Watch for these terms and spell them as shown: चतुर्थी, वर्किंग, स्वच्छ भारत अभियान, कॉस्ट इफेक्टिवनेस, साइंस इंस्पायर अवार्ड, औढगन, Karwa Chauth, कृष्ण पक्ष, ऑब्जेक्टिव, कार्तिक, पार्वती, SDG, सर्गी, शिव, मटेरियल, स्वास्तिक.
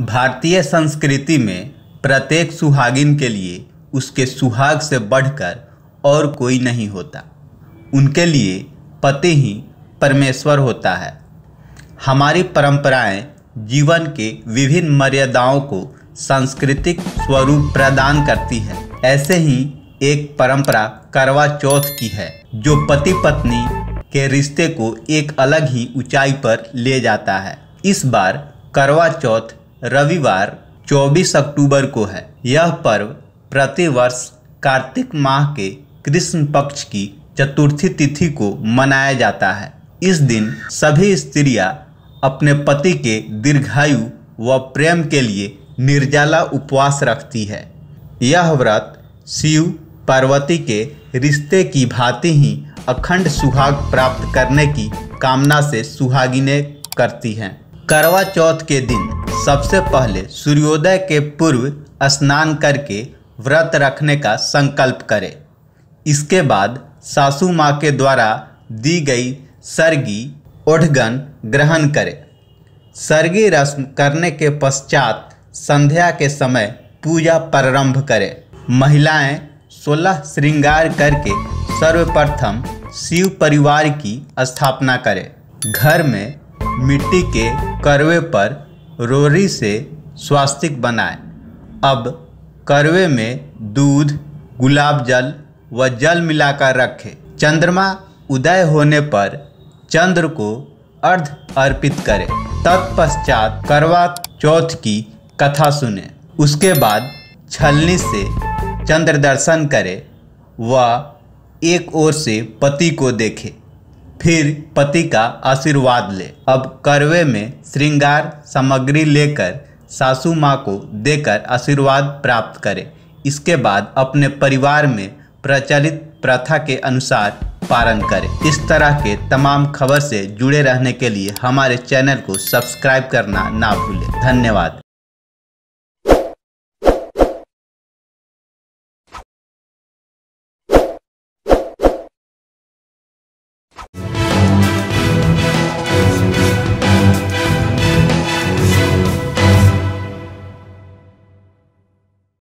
भारतीय संस्कृति में प्रत्येक सुहागिन के लिए उसके सुहाग से बढ़कर और कोई नहीं होता। उनके लिए पति ही परमेश्वर होता है। हमारी परंपराएं जीवन के विभिन्न मर्यादाओं को सांस्कृतिक स्वरूप प्रदान करती है। ऐसे ही एक परंपरा करवा चौथ की है, जो पति पत्नी के रिश्ते को एक अलग ही ऊंचाई पर ले जाता है। इस बार करवा चौथ रविवार 24 अक्टूबर को है। यह पर्व प्रतिवर्ष कार्तिक माह के कृष्ण पक्ष की चतुर्थी तिथि को मनाया जाता है। इस दिन सभी स्त्रियां अपने पति के दीर्घायु व प्रेम के लिए निर्जला उपवास रखती है। यह व्रत शिव पार्वती के रिश्ते की भांति ही अखंड सुहाग प्राप्त करने की कामना से सुहागिनें करती हैं। करवा चौथ के दिन सबसे पहले सूर्योदय के पूर्व स्नान करके व्रत रखने का संकल्प करें। इसके बाद सासू माँ के द्वारा दी गई सर्गी ओढ़गन ग्रहण करें। सर्गी रस्म करने के पश्चात संध्या के समय पूजा प्रारंभ करें। महिलाएं 16 श्रृंगार करके सर्वप्रथम शिव परिवार की स्थापना करें। घर में मिट्टी के करवे पर रोरी से स्वास्तिक बनाएं। अब करवे में दूध, गुलाब जल व जल मिलाकर रखें। चंद्रमा उदय होने पर चंद्र को अर्घ अर्पित करें। तत्पश्चात करवा चौथ की कथा सुनें। उसके बाद छलनी से चंद्र दर्शन करें व एक ओर से पति को देखें, फिर पति का आशीर्वाद ले। अब करवे में श्रृंगार सामग्री लेकर सासू माँ को देकर आशीर्वाद प्राप्त करें। इसके बाद अपने परिवार में प्रचलित प्रथा के अनुसार पालन करें। इस तरह के तमाम खबर से जुड़े रहने के लिए हमारे चैनल को सब्सक्राइब करना ना भूलें। धन्यवाद।